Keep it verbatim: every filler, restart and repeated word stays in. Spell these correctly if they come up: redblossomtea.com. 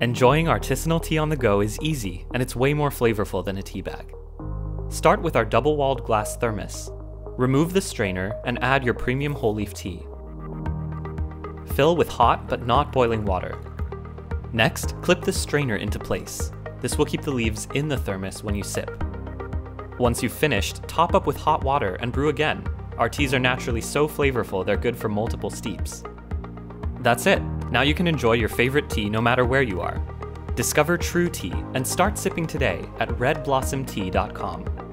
Enjoying artisanal tea on the go is easy, and it's way more flavorful than a tea bag. Start with our double-walled glass thermos. Remove the strainer and add your premium whole leaf tea. Fill with hot but not boiling water. Next, clip the strainer into place. This will keep the leaves in the thermos when you sip. Once you've finished, top up with hot water and brew again. Our teas are naturally so flavorful they're good for multiple steeps. That's it! Now you can enjoy your favorite tea no matter where you are. Discover true tea and start sipping today at red blossom tea dot com.